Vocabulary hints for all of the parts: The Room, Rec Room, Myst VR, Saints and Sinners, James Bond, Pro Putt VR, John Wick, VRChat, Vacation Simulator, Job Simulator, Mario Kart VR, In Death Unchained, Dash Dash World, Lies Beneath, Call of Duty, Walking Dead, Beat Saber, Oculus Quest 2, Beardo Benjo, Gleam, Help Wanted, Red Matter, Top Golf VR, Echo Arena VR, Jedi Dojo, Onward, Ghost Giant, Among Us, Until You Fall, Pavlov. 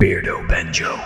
Beardo Benjo.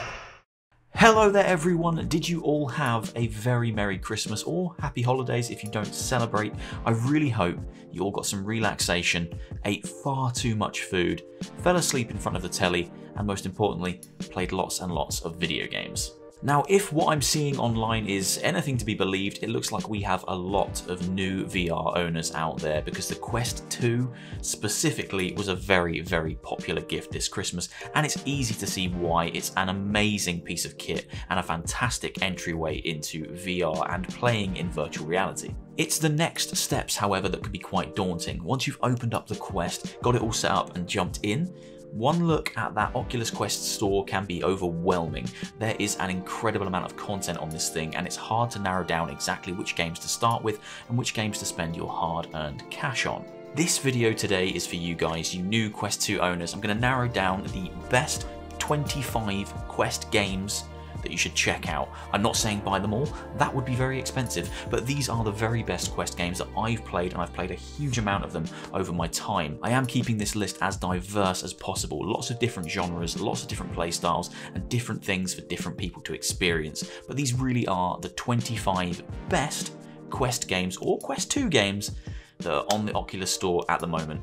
Hello there everyone, did you all have a very Merry Christmas or Happy Holidays if you don't celebrate? I really hope you all got some relaxation, ate far too much food, fell asleep in front of the telly, and most importantly, played lots and lots of video games. Now, if what I'm seeing online is anything to be believed, it looks like we have a lot of new VR owners out there because the Quest 2 specifically was a very, very popular gift this Christmas, and it's easy to see why. It's an amazing piece of kit and a fantastic entryway into VR and playing in virtual reality. It's the next steps, however, that could be quite daunting. Once you've opened up the Quest, got it all set up and jumped in, one look at that Oculus Quest store can be overwhelming. There is an incredible amount of content on this thing, and it's hard to narrow down exactly which games to start with and which games to spend your hard-earned cash on. This video today is for you guys, you new Quest 2 owners. I'm going to narrow down the best 25 Quest games that you should check out. I'm not saying buy them all, that would be very expensive, but these are the very best Quest games that I've played, and I've played a huge amount of them over my time. I am keeping this list as diverse as possible, lots of different genres, lots of different playstyles, and different things for different people to experience, but these really are the 25 best Quest games or Quest 2 games that are on the Oculus Store at the moment,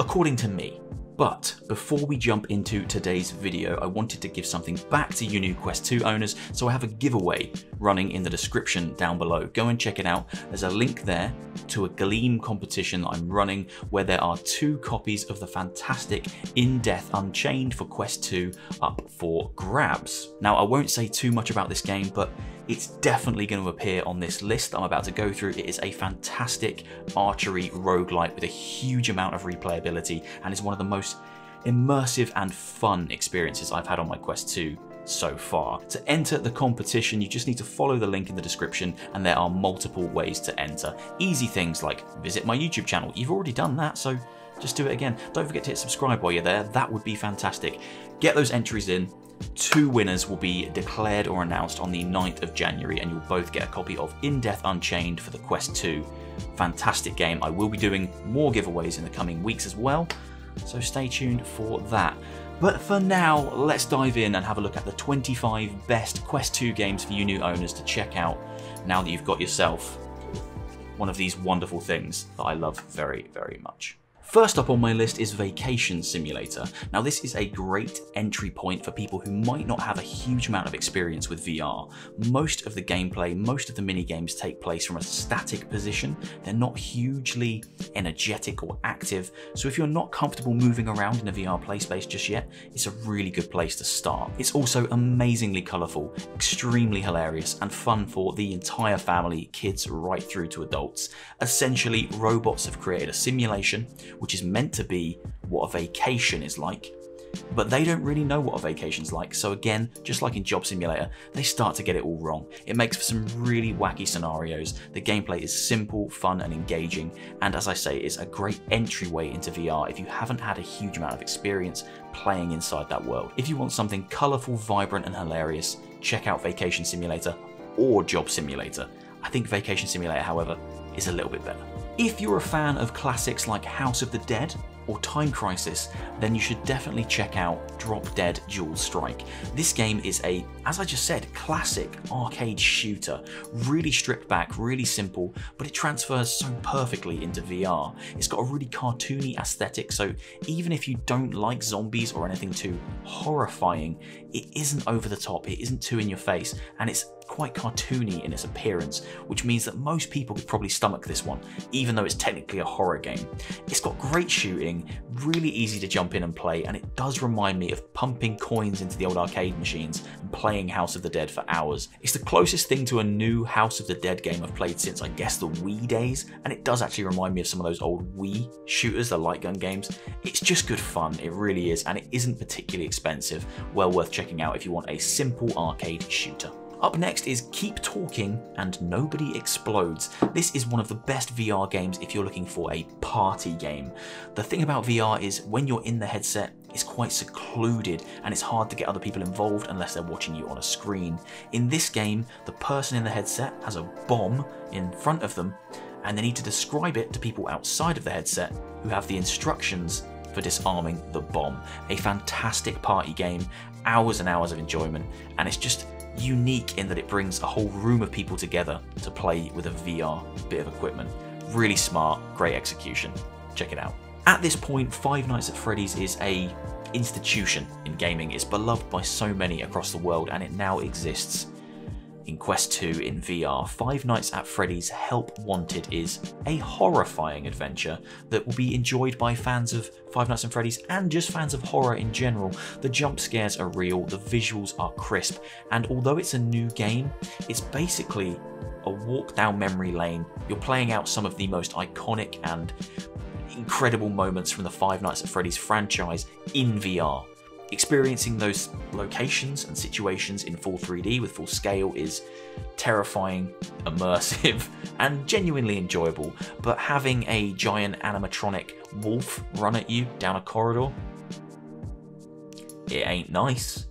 according to me. But before we jump into today's video, I wanted to give something back to you new Quest 2 owners, so I have a giveaway running in the description down below. Go and check it out. There's a link there to a Gleam competition that I'm running where there are 2 copies of the fantastic In Death Unchained for Quest 2 up for grabs. Now, I won't say too much about this game, but it's definitely going to appear on this list that I'm about to go through. It is a fantastic archery roguelite with a huge amount of replayability and is one of the most immersive and fun experiences I've had on my Quest 2 so far. To enter the competition, you just need to follow the link in the description, and there are multiple ways to enter. Easy things like visit my YouTube channel. You've already done that, so just do it again. Don't forget to hit subscribe while you're there. That would be fantastic. Get those entries in. 2 winners will be declared or announced on the 9th of January, and you'll both get a copy of In Death Unchained for the Quest 2. Fantastic game. I will be doing more giveaways in the coming weeks as well, so stay tuned for that. But for now, let's dive in and have a look at the 25 best Quest 2 games for you new owners to check out now that you've got yourself one of these wonderful things that I love very, very much. First up on my list is Vacation Simulator. Now, this is a great entry point for people who might not have a huge amount of experience with VR. Most of the gameplay, most of the minigames take place from a static position. They're not hugely energetic or active, so if you're not comfortable moving around in a VR play space just yet, it's a really good place to start. It's also amazingly colourful, extremely hilarious, and fun for the entire family, kids right through to adults. Essentially, robots have created a simulation which is meant to be what a vacation is like, but they don't really know what a vacation's like, so again, just like in Job Simulator, they start to get it all wrong. It makes for some really wacky scenarios. The gameplay is simple, fun, and engaging, and as I say, it's a great entryway into VR if you haven't had a huge amount of experience playing inside that world. If you want something colourful, vibrant, and hilarious, check out Vacation Simulator or Job Simulator. I think Vacation Simulator, however, is a little bit better. If you're a fan of classics like House of the Dead or Time Crisis, then you should definitely check out Drop Dead Dual Strike. This game is a, as I just said, classic arcade shooter. Really stripped back, really simple, but it transfers so perfectly into VR. It's got a really cartoony aesthetic, so even if you don't like zombies or anything too horrifying, it isn't over the top, it isn't too in your face, and it's quite cartoony in its appearance, which means that most people could probably stomach this one, even though it's technically a horror game. It's got great shooting, really easy to jump in and play, and it does remind me of pumping coins into the old arcade machines and playing House of the Dead for hours. It's the closest thing to a new House of the Dead game I've played since, I guess, the Wii days, and it does actually remind me of some of those old Wii shooters, the light gun games. It's just good fun, it really is, and it isn't particularly expensive. Well worth checking out if you want a simple arcade shooter. Up next is Keep Talking and Nobody Explodes. This is one of the best VR games if you're looking for a party game. The thing about VR is when you're in the headset, it's quite secluded and it's hard to get other people involved unless they're watching you on a screen. In this game, the person in the headset has a bomb in front of them and they need to describe it to people outside of the headset who have the instructions for disarming the bomb. A fantastic party game hours and hours of enjoyment, and it's just unique in that it brings a whole room of people together to play with a VR bit of equipment. Really smart, great execution. Check it out. At this point, Five Nights at Freddy's is an institution in gaming. It's beloved by so many across the world, and it now exists in Quest 2 in VR. Five Nights at Freddy's Help Wanted is a horrifying adventure that will be enjoyed by fans of Five Nights at Freddy's and just fans of horror in general. The jump scares are real, the visuals are crisp, and although it's a new game, it's basically a walk down memory lane. You're playing out some of the most iconic and incredible moments from the Five Nights at Freddy's franchise in VR. Experiencing those locations and situations in full 3D with full scale is terrifying, immersive, and genuinely enjoyable, but having a giant animatronic wolf run at you down a corridor, it ain't nice.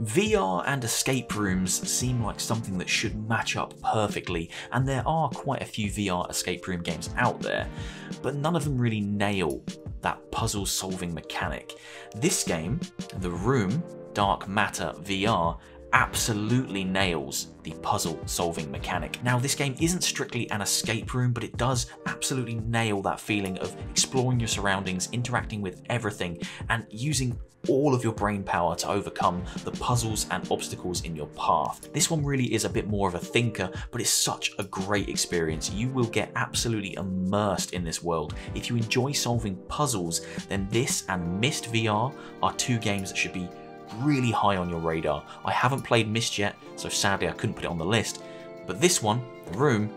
VR and escape rooms seem like something that should match up perfectly, and there are quite a few VR escape room games out there, but none of them really nail that puzzle solving mechanic. This game, The Room, Dark Matter VR, absolutely nails the puzzle solving mechanic. Now, this game isn't strictly an escape room, but it does absolutely nail that feeling of exploring your surroundings, interacting with everything, and using all of your brain power to overcome the puzzles and obstacles in your path. This one really is a bit more of a thinker, but it's such a great experience. You will get absolutely immersed in this world. If you enjoy solving puzzles, then this and Myst VR are two games that should be really high on your radar. I haven't played Myst yet, so sadly I couldn't put it on the list, but this one, The Room,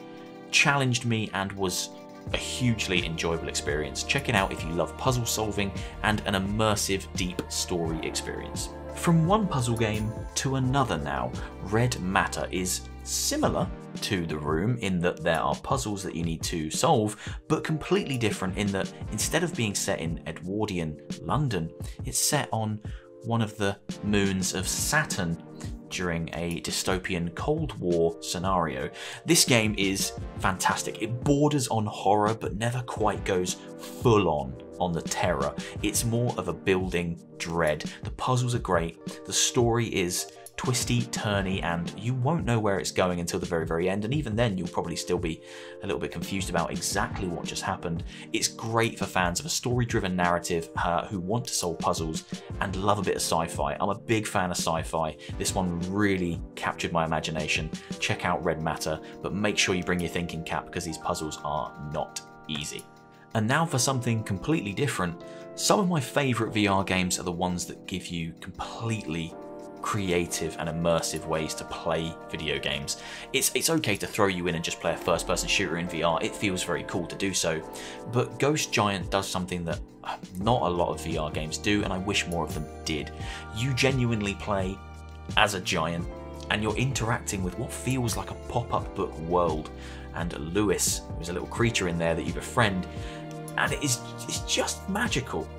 challenged me and was a hugely enjoyable experience. Check it out if you love puzzle solving and an immersive, deep story experience. From one puzzle game to another now, Red Matter is similar to The Room in that there are puzzles that you need to solve, but completely different in that instead of being set in Edwardian London, it's set on one of the moons of Saturn during a dystopian Cold War scenario. This game is fantastic. It borders on horror, but never quite goes full on the terror. It's more of a building dread. The puzzles are great. The story is twisty, turny, and you won't know where it's going until the very, very end. And even then, you'll probably still be a little bit confused about exactly what just happened. It's great for fans of a story-driven narrative who want to solve puzzles and love a bit of sci-fi. I'm a big fan of sci-fi. This one really captured my imagination. Check out Red Matter, but make sure you bring your thinking cap because these puzzles are not easy. And now for something completely different. Some of my favorite VR games are the ones that give you completely creative and immersive ways to play video games. It's okay to throw you in and just play a first-person shooter in VR. It feels very cool to do so, but Ghost Giant does something that not a lot of VR games do, and I wish more of them did. You genuinely play as a giant, and you're interacting with what feels like a pop-up book world, and Lewis, who's a little creature in there that you befriend, and it's just magical.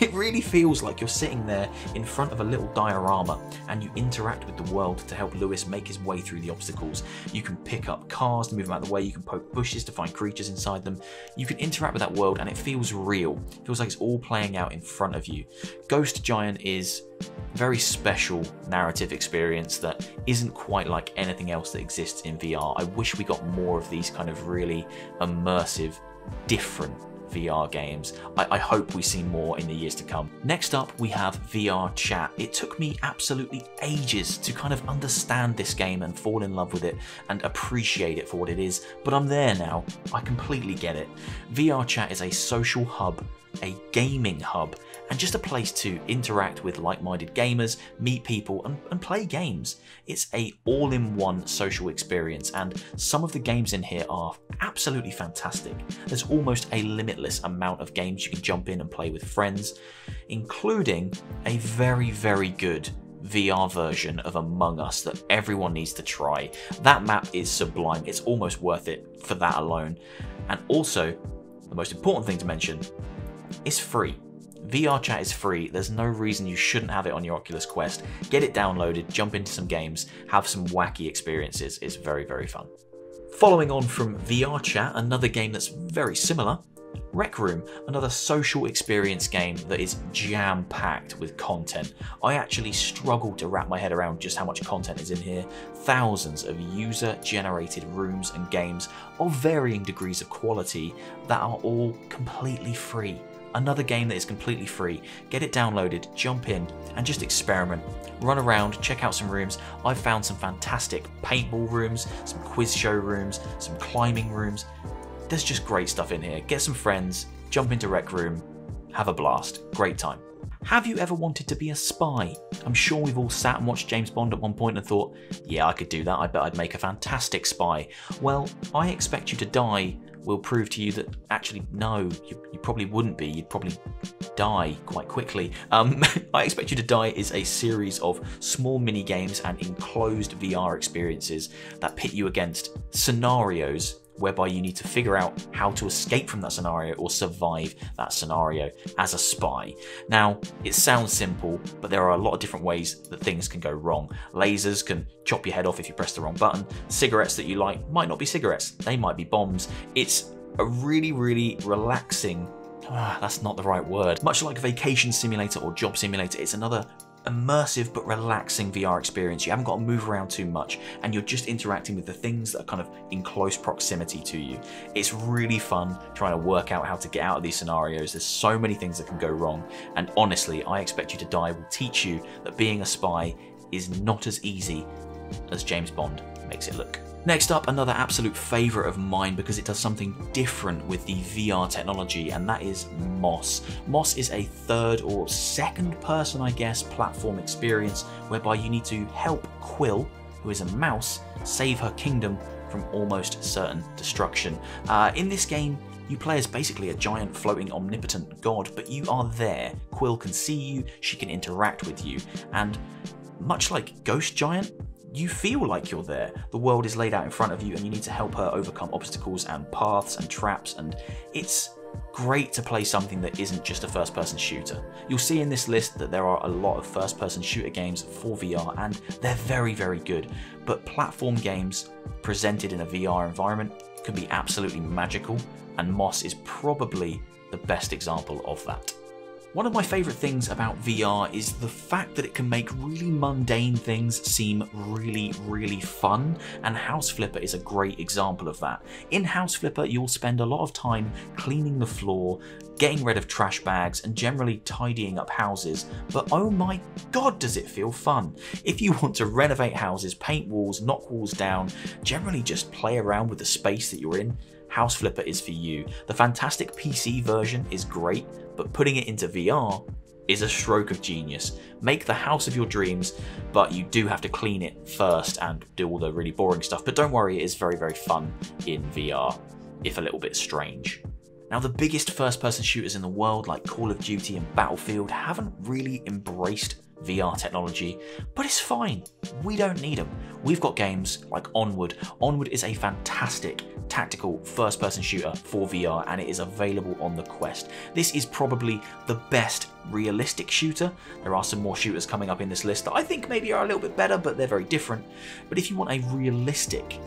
It really feels like you're sitting there in front of a little diorama and you interact with the world to help Lewis make his way through the obstacles. You can pick up cars to move them out of the way, you can poke bushes to find creatures inside them. You can interact with that world and it feels real. It feels like it's all playing out in front of you. Ghost Giant is a very special narrative experience that isn't quite like anything else that exists in VR. I wish we got more of these kind of really immersive, different VR games. I hope we see more in the years to come. Next up, we have VRChat. It took me absolutely ages to kind of understand this game and fall in love with it and appreciate it for what it is, but I'm there now. I completely get it. VRChat is a social hub, a gaming hub, and just a place to interact with like-minded gamers, meet people, and play games. It's a all-in-one social experience, and some of the games in here are absolutely fantastic. There's almost a limitless amount of games you can jump in and play with friends, including a very, very good VR version of Among Us that everyone needs to try. That map is sublime. It's almost worth it for that alone. And also, the most important thing to mention, it's free. VRChat is free. There's no reason you shouldn't have it on your Oculus Quest. Get it downloaded, jump into some games, have some wacky experiences. It's very, very fun. Following on from VRChat, another game that's very similar Rec Room, another social experience game that is jam-packed with content. I actually struggle to wrap my head around just how much content is in here. Thousands of user-generated rooms and games of varying degrees of quality that are all completely free. Another game that is completely free. Get it downloaded, jump in, and just experiment. Run around, check out some rooms. I've found some fantastic paintball rooms, some quiz show rooms, some climbing rooms. There's just great stuff in here. Get some friends, jump into Rec Room, have a blast, great time. Have you ever wanted to be a spy? I'm sure we've all sat and watched James Bond at one point and thought, yeah, I could do that, I bet I'd make a fantastic spy. Well, I Expect You to Die will prove to you that actually, no, you probably wouldn't be, you'd probably die quite quickly. I Expect You to Die is a series of small mini games and enclosed VR experiences that pit you against scenarios whereby you need to figure out how to escape from that scenario or survive that scenario as a spy. Now, it sounds simple, but there are a lot of different ways that things can go wrong. Lasers can chop your head off if you press the wrong button. Cigarettes that you light might not be cigarettes, they might be bombs. It's a really, really relaxing, that's not the right word. Much like Vacation Simulator or Job Simulator, it's another immersive but relaxing VR experience. You haven't got to move around too much and you're just interacting with the things that are kind of in close proximity to you. It's really fun trying to work out how to get out of these scenarios. There's so many things that can go wrong, and honestly, I Expect You to Die will teach you that being a spy is not as easy as James Bond makes it look. Next up, another absolute favourite of mine because it does something different with the VR technology, and that is Moss. Moss is a third or second person, I guess, platform experience whereby you need to help Quill, who is a mouse, save her kingdom from almost certain destruction. In this game, you play as basically a giant floating omnipotent god, but you are there. Quill can see you, she can interact with you, and much like Ghost Giant, you feel like you're there. The world is laid out in front of you and you need to help her overcome obstacles and paths and traps, and it's great to play something that isn't just a first-person shooter. You'll see in this list that there are a lot of first-person shooter games for VR and they're very, very good, but platform games presented in a VR environment can be absolutely magical, and Moss is probably the best example of that. One of my favourite things about VR is the fact that it can make really mundane things seem really, really fun, and House Flipper is a great example of that. In House Flipper, you'll spend a lot of time cleaning the floor, getting rid of trash bags, and generally tidying up houses, but oh my god does it feel fun. If you want to renovate houses, paint walls, knock walls down, generally just play around with the space that you're in, House Flipper is for you. The fantastic PC version is great, but putting it into VR is a stroke of genius. Make the house of your dreams, but you do have to clean it first and do all the really boring stuff. But don't worry, it is very, very fun in VR, if a little bit strange. Now, the biggest first-person shooters in the world, like Call of Duty and Battlefield, haven't really embraced VR technology, but it's fine. We don't need them. We've got games like Onward. Onward is a fantastic tactical first-person shooter for VR, and it is available on the Quest. This is probably the best realistic shooter. There are some more shooters coming up in this list that I think maybe are a little bit better, but they're very different. But if you want a realistic,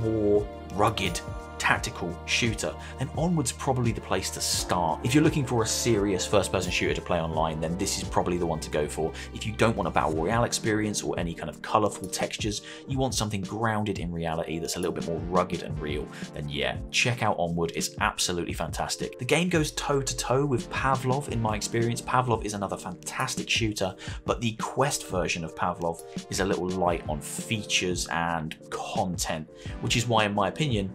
more rugged, tactical shooter, then Onward's probably the place to start. If you're looking for a serious first-person shooter to play online, then this is probably the one to go for. If you don't want a battle royale experience or any kind of colourful textures, you want something grounded in reality that's a little bit more rugged and real, then yeah, check out Onward. It's absolutely fantastic. The game goes toe-to-toe with Pavlov in my experience. Pavlov is another fantastic shooter, but the Quest version of Pavlov is a little light on features and content, which is why, in my opinion,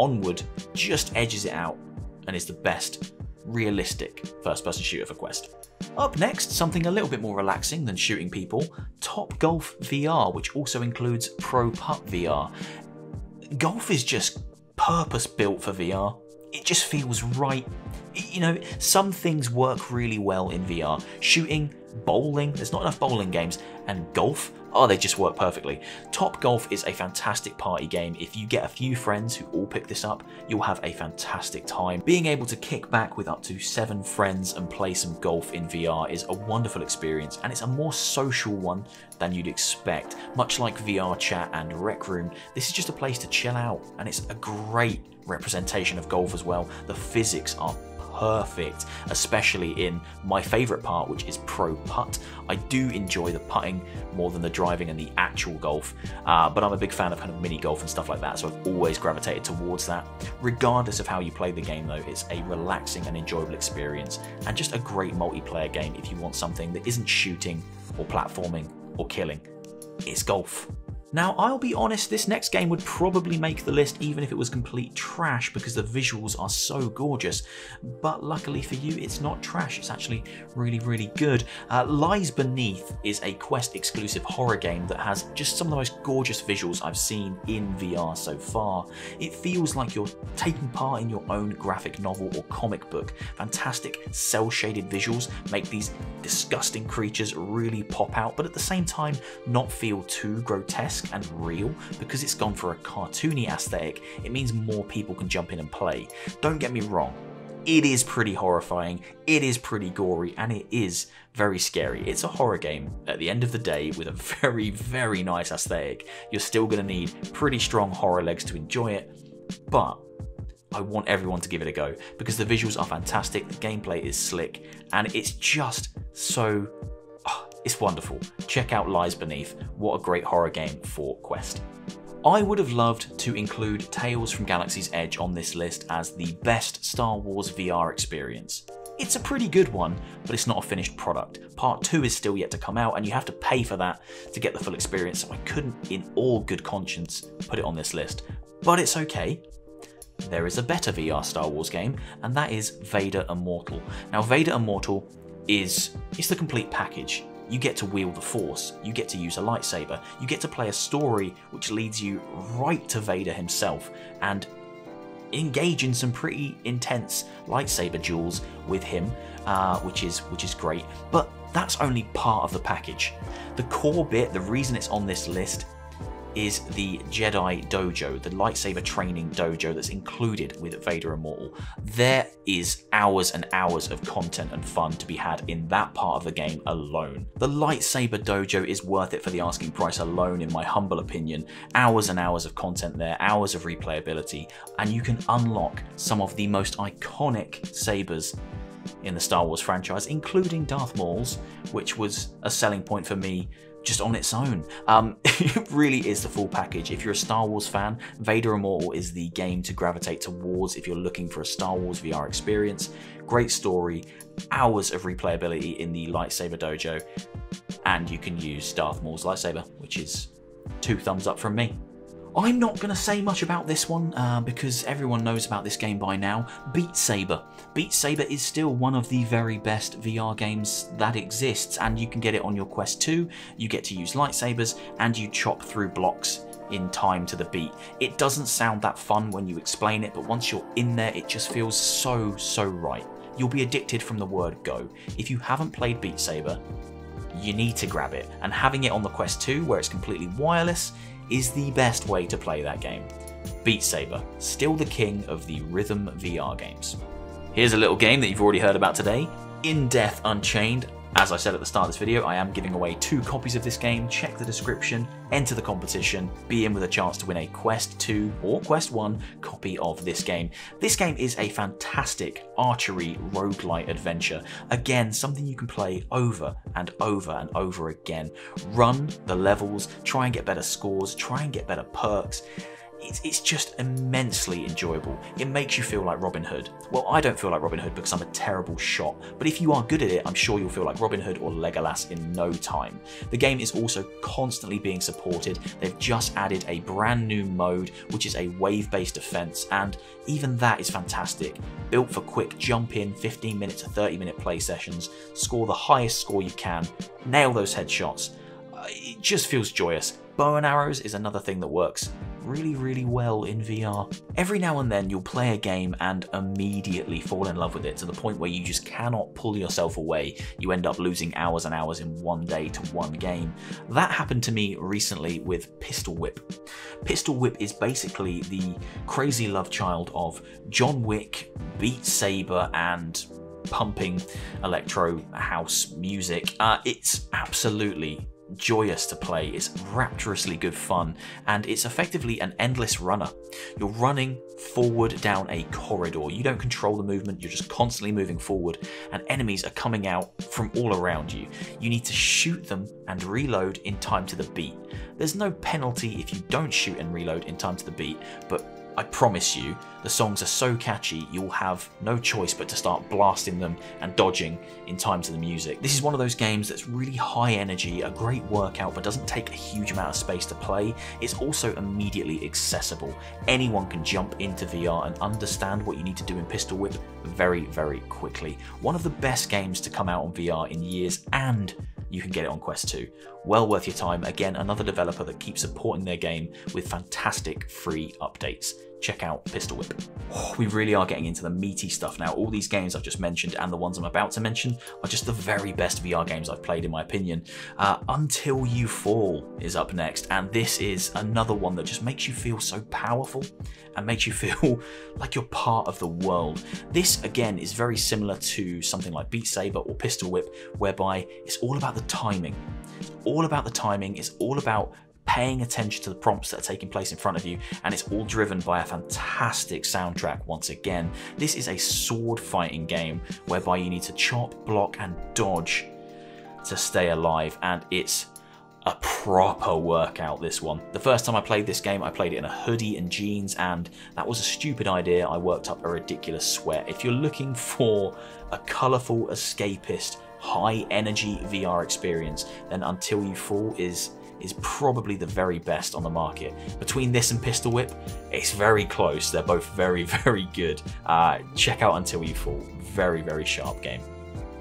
Onward just edges it out and is the best realistic first-person shooter for Quest. Up next, something a little bit more relaxing than shooting people, Top Golf VR, which also includes Pro Putt VR. Golf is just purpose-built for VR. It just feels right. You know, some things work really well in VR. Shooting, bowling, there's not enough bowling games, and golf, Oh, they just work perfectly. Top Golf is a fantastic party game. If you get a few friends who all pick this up, you'll have a fantastic time. Being able to kick back with up to 7 friends and play some golf in VR is a wonderful experience, and it's a more social one than you'd expect. Much like VRChat and Rec Room, this is just a place to chill out, and it's a great representation of golf as well. The physics are perfect, especially in my favourite part, which is pro putt. I do enjoy the putting more than the driving and the actual golf, but I'm a big fan of kind of mini golf and stuff like that, so I've always gravitated towards that. Regardless of how you play the game though, it's a relaxing and enjoyable experience, and just a great multiplayer game if you want something that isn't shooting or platforming or killing. It's golf. Now, I'll be honest, this next game would probably make the list even if it was complete trash because the visuals are so gorgeous, but luckily for you, it's not trash, it's actually really, really good. Lies Beneath is a Quest exclusive horror game that has just some of the most gorgeous visuals I've seen in VR so far. It feels like you're taking part in your own graphic novel or comic book. Fantastic cel-shaded visuals make these disgusting creatures really pop out, but at the same time, not feel too grotesque and real. Because it's gone for a cartoony aesthetic, it means more people can jump in and play. Don't get me wrong, it is pretty horrifying, it is pretty gory, and it is very scary. It's a horror game at the end of the day with a very, very nice aesthetic. You're still going to need pretty strong horror legs to enjoy it, but I want everyone to give it a go because the visuals are fantastic, the gameplay is slick, and it's just so... it's wonderful. Check out Lies Beneath. What a great horror game for Quest. I would have loved to include Tales from Galaxy's Edge on this list as the best Star Wars VR experience. It's a pretty good one, but it's not a finished product. Part 2 is still yet to come out, and you have to pay for that to get the full experience, so I couldn't in all good conscience put it on this list. But it's okay. There is a better VR Star Wars game, and that is Vader Immortal. Now, Vader Immortal is the complete package. You get to wield the Force, you get to use a lightsaber, you get to play a story which leads you right to Vader himself and engage in some pretty intense lightsaber duels with him, which is great. But that's only part of the package. The core bit, the reason it's on this list, is the Jedi Dojo, the lightsaber training dojo that's included with Vader Immortal. There is hours and hours of content and fun to be had in that part of the game alone. The lightsaber dojo is worth it for the asking price alone, in my humble opinion. Hours and hours of content there, hours of replayability, and you can unlock some of the most iconic sabers in the Star Wars franchise, including Darth Maul's, which was a selling point for me just on its own. It really is the full package. If you're a Star Wars fan, Vader Immortal is the game to gravitate towards if you're looking for a Star Wars VR experience. Great story, hours of replayability in the lightsaber dojo, and you can use Darth Maul's lightsaber, which is 2 thumbs up from me. I'm not going to say much about this one because everyone knows about this game by now. Beat Saber. Beat Saber is still one of the very best VR games that exists, and you can get it on your Quest 2, you get to use lightsabers, and you chop through blocks in time to the beat. It doesn't sound that fun when you explain it, but once you're in there, it just feels so, so right. You'll be addicted from the word go. If you haven't played Beat Saber, you need to grab it, and having it on the Quest 2, where it's completely wireless, is the best way to play that game. Beat Saber, still the king of the rhythm VR games. Here's a little game that you've already heard about today, In Death Unchained. As I said at the start of this video, I am giving away 2 copies of this game. Check the description, enter the competition, be in with a chance to win a Quest 2 or Quest 1 copy of this game. This game is a fantastic archery roguelite adventure. Again, something you can play over and over and over again. Run the levels, try and get better scores, try and get better perks. It's just immensely enjoyable. It makes you feel like Robin Hood. Well, I don't feel like Robin Hood because I'm a terrible shot, but if you are good at it, I'm sure you'll feel like Robin Hood or Legolas in no time. The game is also constantly being supported. They've just added a brand new mode, which is a wave-based defense, and even that is fantastic. Built for quick jump-in 15-minute to 30-minute play sessions, score the highest score you can, nail those headshots. It just feels joyous. Bow and arrows is another thing that works really, really well in VR. Every now and then you'll play a game and immediately fall in love with it to the point where you just cannot pull yourself away. You end up losing hours and hours in one day to one game. That happened to me recently with Pistol Whip. Pistol Whip is basically the crazy love child of John Wick, Beat Saber, and pumping electro house music. It's absolutely joyous to play, it's rapturously good fun, and it's effectively an endless runner. You're running forward down a corridor. You don't control the movement, you're just constantly moving forward, and enemies are coming out from all around you. You need to shoot them and reload in time to the beat. There's no penalty if you don't shoot and reload in time to the beat, but I promise you, the songs are so catchy, you'll have no choice but to start blasting them and dodging in time to the music. This is one of those games that's really high energy, a great workout, but doesn't take a huge amount of space to play. It's also immediately accessible. Anyone can jump into VR and understand what you need to do in Pistol Whip very, very quickly. One of the best games to come out on VR in years, and you can get it on Quest 2. Well worth your time. Again, another developer that keeps supporting their game with fantastic free updates. Check out Pistol Whip. Oh, we really are getting into the meaty stuff now. All these games I've just mentioned and the ones I'm about to mention are just the very best VR games I've played in my opinion. Until You Fall is up next, and this is another one that just makes you feel so powerful and makes you feel like you're part of the world. This again is very similar to something like Beat Saber or Pistol Whip, whereby it's all about the timing. It's all about the timing, it's all about paying attention to the prompts that are taking place in front of you, and it's all driven by a fantastic soundtrack once again. This is a sword fighting game whereby you need to chop, block, and dodge to stay alive, and it's a proper workout, this one. The first time I played this game, I played it in a hoodie and jeans, and that was a stupid idea. I worked up a ridiculous sweat. If you're looking for a colourful escapist, high energy VR experience, then Until You Fall is probably the very best on the market. Between this and Pistol Whip, it's very close. They're both very, very good. Check out Until You Fall. Very, very sharp game.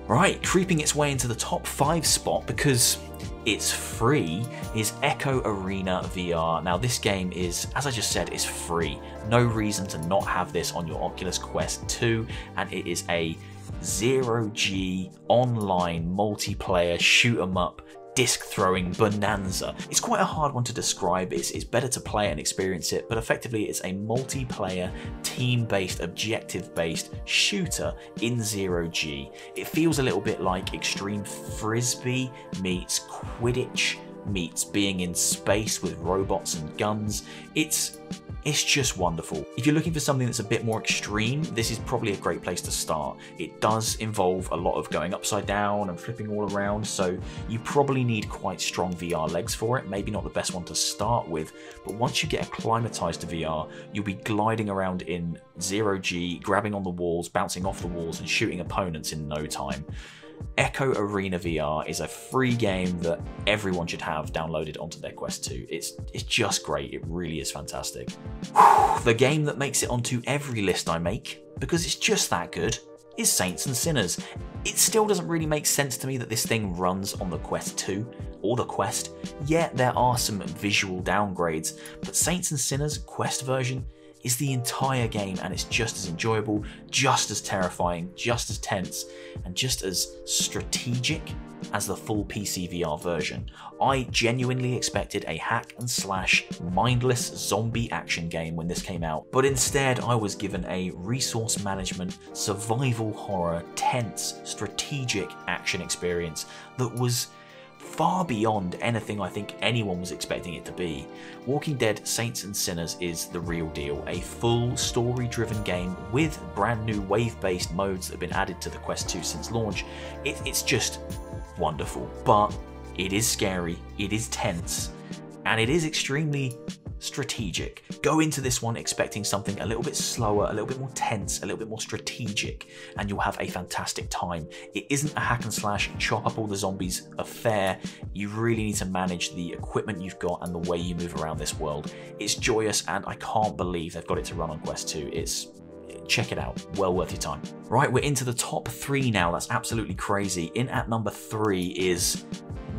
Right, creeping its way into the top 5 spot because it's free is Echo Arena VR. Now this game is, as I just said, is free. No reason to not have this on your Oculus Quest 2, and it is a 0G online multiplayer shoot 'em up disc throwing bonanza. It's quite a hard one to describe. It's better to play and experience it, but effectively it's a multiplayer, team-based, objective-based shooter in 0G. It feels a little bit like Extreme Frisbee meets Quidditch meets being in space with robots and guns. It's just wonderful. If you're looking for something that's a bit more extreme, this is probably a great place to start. It does involve a lot of going upside down and flipping all around, so you probably need quite strong VR legs for it. Maybe not the best one to start with, but once you get acclimatized to VR, you'll be gliding around in 0G, grabbing on the walls, bouncing off the walls, and shooting opponents in no time. Echo Arena VR is a free game that everyone should have downloaded onto their Quest 2. It's just great. It really is fantastic. The game that makes it onto every list I make, because it's just that good, is Saints and Sinners. It still doesn't really make sense to me that this thing runs on the Quest 2 or the Quest. Yeah, there are some visual downgrades, but Saints and Sinners Quest version is the entire game, and it's just as enjoyable, just as terrifying, just as tense, and just as strategic as the full PC VR version. I genuinely expected a hack and slash mindless zombie action game when this came out, but instead I was given a resource management, survival horror, tense, strategic action experience that was far beyond anything I think anyone was expecting it to be. Walking Dead Saints and Sinners is the real deal, a full story-driven game with brand new wave-based modes that have been added to the Quest 2 since launch. It's just wonderful, but it is scary, it is tense, and it is extremely strategic. Go into this one expecting something a little bit slower, a little bit more tense, a little bit more strategic, and you'll have a fantastic time. It isn't a hack and slash chop up all the zombies affair. You really need to manage the equipment you've got and the way you move around this world. It's joyous, and I can't believe they've got it to run on Quest 2. Check it out, well worth your time. Right, we're into the top 3 now. That's absolutely crazy. In at number 3 is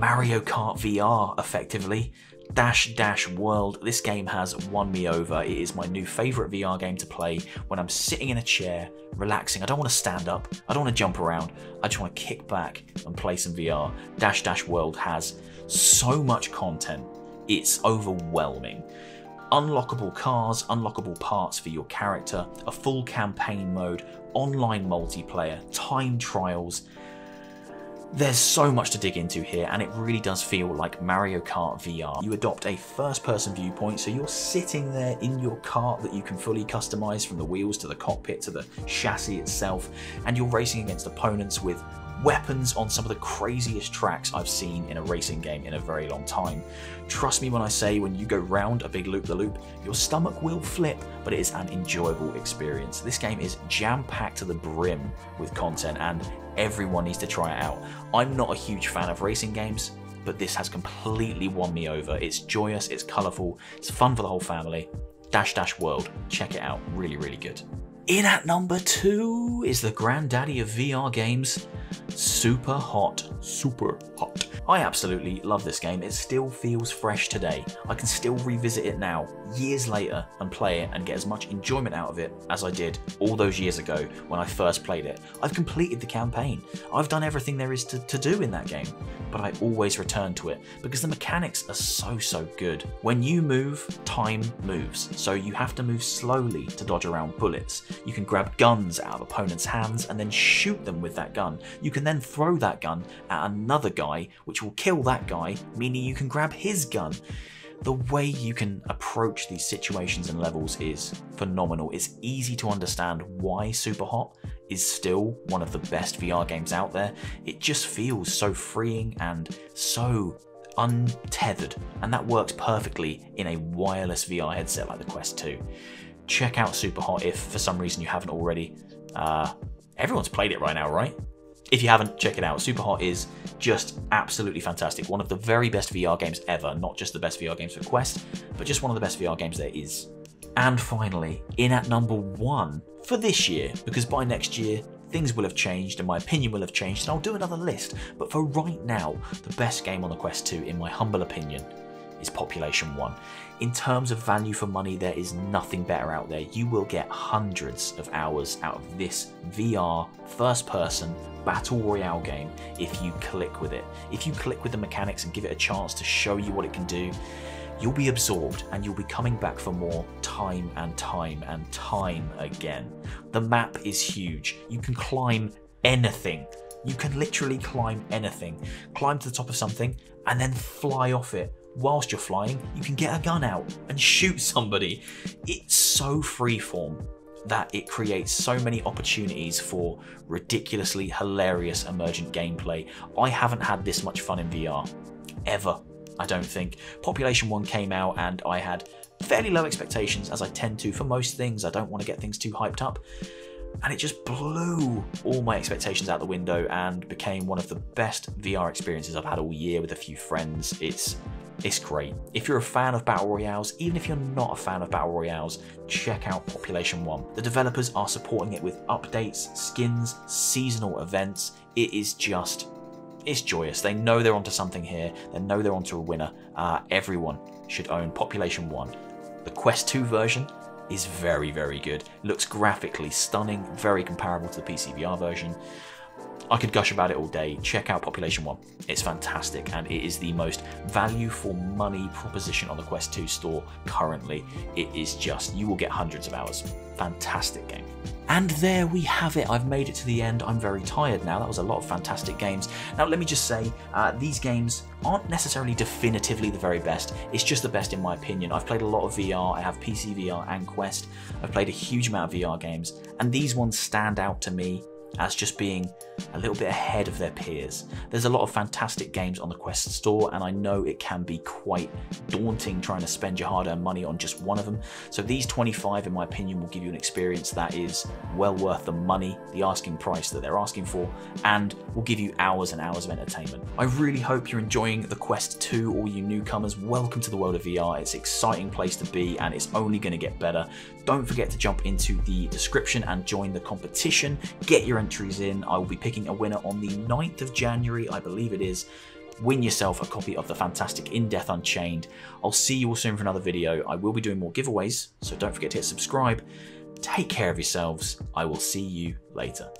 Mario Kart VR, effectively. Dash Dash World. This game has won me over. It is my new favorite VR game to play when I'm sitting in a chair, relaxing. I don't want to stand up. I don't want to jump around. I just want to kick back and play some VR. Dash Dash World has so much content. It's overwhelming. Unlockable cars, unlockable parts for your character, a full campaign mode, online multiplayer, time trials. There's so much to dig into here, and it really does feel like Mario Kart VR. You adopt a first-person viewpoint, so you're sitting there in your kart that you can fully customize, from the wheels to the cockpit to the chassis itself, and you're racing against opponents with weapons on some of the craziest tracks I've seen in a racing game in a very long time. Trust me when I say, when you go round a big loop-the-loop, your stomach will flip, but it is an enjoyable experience. This game is jam-packed to the brim with content, and everyone needs to try it out. I'm not a huge fan of racing games, but this has completely won me over. It's joyous, it's colourful, it's fun for the whole family. Dash Dash World, check it out, really, really good. In at number 2 is the granddaddy of VR games, Super Hot. Super Hot. I absolutely love this game. It still feels fresh today. I can still revisit it now, years later, and play it and get as much enjoyment out of it as I did all those years ago when I first played it. I've completed the campaign. I've done everything there is to do in that game, but I always return to it because the mechanics are so good. When you move, time moves. So you have to move slowly to dodge around bullets. You can grab guns out of opponents' hands and then shoot them with that gun. You can then throw that gun at another guy, which will kill that guy, meaning you can grab his gun. The way you can approach these situations and levels is phenomenal. It's easy to understand why Super Hot is still one of the best VR games out there. It just feels so freeing and so untethered, and that works perfectly in a wireless VR headset like the Quest 2. Check out Super Hot if for some reason you haven't already. Everyone's played it right now, right? If you haven't, check it out. Super Hot is just absolutely fantastic. One of the very best VR games ever. Not just the best VR games for Quest, but just one of the best VR games there is. And finally, in at number 1 for this year, because by next year, things will have changed and my opinion will have changed and I'll do another list. But for right now, the best game on the Quest 2, in my humble opinion, is Population One. In terms of value for money, there is nothing better out there. You will get hundreds of hours out of this VR first-person battle royale game if you click with it. If you click with the mechanics and give it a chance to show you what it can do, you'll be absorbed and you'll be coming back for more time and time and time again. The map is huge. You can climb anything. You can literally climb anything. Climb to the top of something and then fly off it. Whilst you're flying, you can get a gun out and shoot somebody. It's so freeform that it creates so many opportunities for ridiculously hilarious emergent gameplay. I haven't had this much fun in VR, ever, I don't think. Population One came out and I had fairly low expectations, as I tend to for most things. I don't want to get things too hyped up. And it just blew all my expectations out the window and became one of the best VR experiences I've had all year with a few friends. It's great. If you're a fan of battle royales, even if you're not a fan of battle royales, check out Population One. The developers are supporting it with updates, skins, seasonal events. It is just, it's joyous. They know they're onto something here. They know they're onto a winner. Everyone should own Population One. The Quest 2 version is very good. Looks graphically stunning, very comparable to the PC VR version. I could gush about it all day. Check out Population One. It's fantastic, and it is the most value for money proposition on the Quest 2 store currently. It is just, you will get hundreds of hours. Fantastic game. And there we have it. I've made it to the end. I'm very tired now. That was a lot of fantastic games. Now, let me just say, these games aren't necessarily definitively the very best. It's just the best in my opinion. I've played a lot of VR. I have PC VR and Quest. I've played a huge amount of VR games, and these ones stand out to me as just being a little bit ahead of their peers. There's a lot of fantastic games on the Quest store, and I know it can be quite daunting trying to spend your hard-earned money on just one of them. So these 25, in my opinion, will give you an experience that is well worth the money, the asking price that they're asking for, and will give you hours and hours of entertainment. I really hope you're enjoying the Quest 2, all you newcomers. Welcome to the world of VR. It's an exciting place to be, and it's only going to get better. Don't forget to jump into the description and join the competition. Get your entries in. I will be picking a winner on the 9th of January, I believe it is. win yourself a copy of the fantastic In Death Unchained. I'll see you all soon for another video. I will be doing more giveaways, so don't forget to hit subscribe. Take care of yourselves. I will see you later.